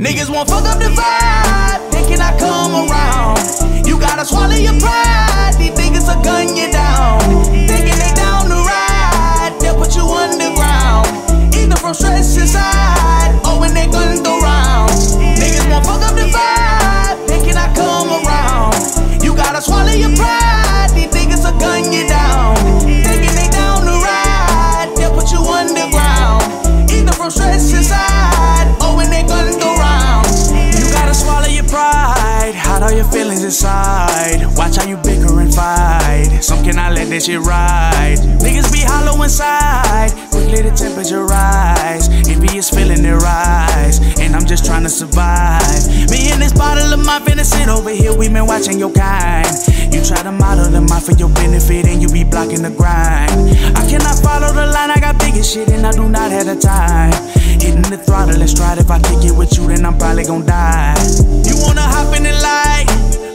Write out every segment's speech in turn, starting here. Niggas won't fuck up the vibe, thinking I come around. You gotta swallow your pride, these niggas will gun you down. Thinking they down the ride, they'll put you underground. Either from stress inside, or when they gun the rounds. Niggas won't fuck up the vibe, thinking I come around. You gotta swallow your pride, these niggas will gun you down. Thinking they down the ride, they'll put you underground. Either from stress inside, or when they gun the rounds. You gotta swallow your pride, hide all your feelings inside. Watch how you bicker and fight, some cannot let that shit ride. Niggas be hollow inside, quickly the temperature rise. Envy is feeling it rise, and I'm just trying to survive. Me and this bottle of mine finna sit over here, we been watching your kind. You try to model the mind for your benefit, and you be blocking the grind. I cannot follow the line, I got bigger shit and I do not have the time. Hitting the throttle, let's try it. If I kick it with you, then I'm probably gon' die. You wanna hop in the light,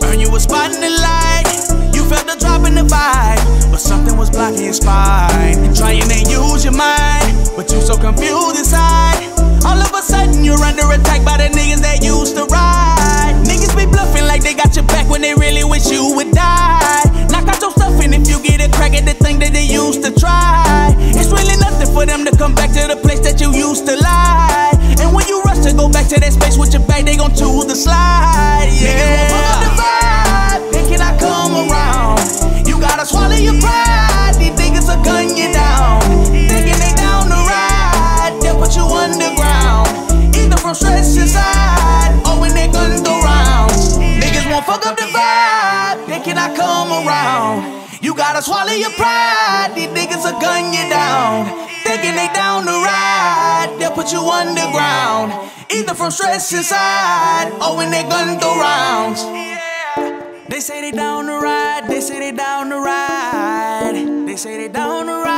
earn you a spot in the light. You felt the drop in the vibe, but something was blocking your spine. Trying to use your mind, but you so confused inside. All of a sudden you're under attack by the niggas that used to ride. Niggas be bluffing like they got your back when they really wish you would die. Knock out your stuff and if you get a crack at the thing that they used to try, it's really nothing for them to come back to the place that you used to lie. And when you rush to go back to that space with your back, they gon' choose the slide. Yeah. Niggas won't fuck up the vibe, thinking I come around. You gotta swallow your pride, these niggas will gun you down. Thinking they down the ride, they'll put you underground. Either from stress inside, or when they gun the rounds. Niggas won't fuck up the vibe, thinking I come around. You gotta swallow your pride, these niggas will gun you down. Thinking they down the ride, they'll put you underground. Either from stress inside, or when they gun the rounds. Yeah. They say they down the ride, they say they down the ride. They say they down the ride.